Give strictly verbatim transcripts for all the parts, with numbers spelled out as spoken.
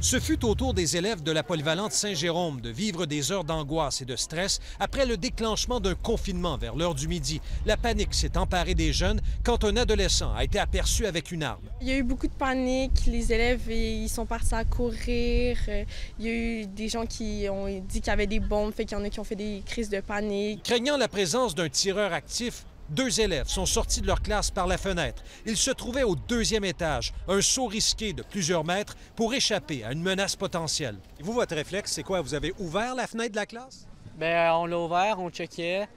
Ce fut au tour des élèves de la polyvalente Saint-Jérôme de vivre des heures d'angoisse et de stress après le déclenchement d'un confinement vers l'heure du midi. La panique s'est emparée des jeunes quand un adolescent a été aperçu avec une arme. Il y a eu beaucoup de panique. Les élèves ils sont partis à courir. Il y a eu des gens qui ont dit qu'il y avait des bombes, fait qu'il y en a qui ont fait des crises de panique. Craignant la présence d'un tireur actif, deux élèves sont sortis de leur classe par la fenêtre. Ils se trouvaient au deuxième étage, un saut risqué de plusieurs mètres pour échapper à une menace potentielle. Et vous, votre réflexe, c'est quoi? Vous avez ouvert la fenêtre de la classe? Bien, on l'a ouvert, on checkait,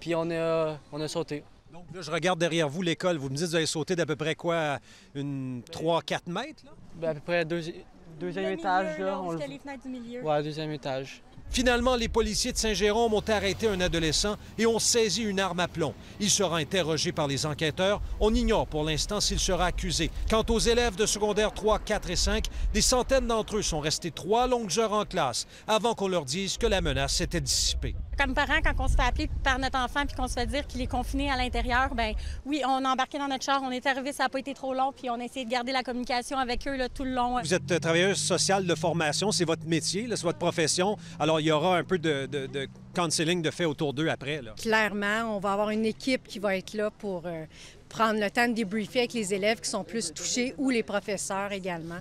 puis on a, on a sauté. Donc là, je regarde derrière vous l'école. Vous me dites que vous avez sauté d'à peu près quoi? Une trois à quatre mètres? Là? Bien, à peu près deux... Deuxième étage, là, on le... Ouais, deuxième étage. Finalement, les policiers de Saint-Jérôme ont arrêté un adolescent et ont saisi une arme à plomb. Il sera interrogé par les enquêteurs. On ignore pour l'instant s'il sera accusé. Quant aux élèves de secondaire trois, quatre et cinq, des centaines d'entre eux sont restés trois longues heures en classe avant qu'on leur dise que la menace s'était dissipée. Comme parents, quand on se fait appeler par notre enfant puis qu'on se fait dire qu'il est confiné à l'intérieur, bien oui, on a embarqué dans notre char, on est arrivé, ça n'a pas été trop long, puis on a essayé de garder la communication avec eux là, tout le long. Vous êtes travailleuse sociale de formation, c'est votre métier, c'est votre profession. Alors, il y aura un peu de, de, de counseling de fait autour d'eux après. Là. Clairement, on va avoir une équipe qui va être là pour euh, prendre le temps de débriefer avec les élèves qui sont plus touchés ou les professeurs également.